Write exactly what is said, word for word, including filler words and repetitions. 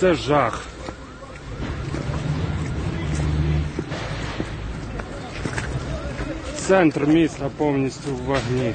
Це жах. Центр міста повністю в вогні.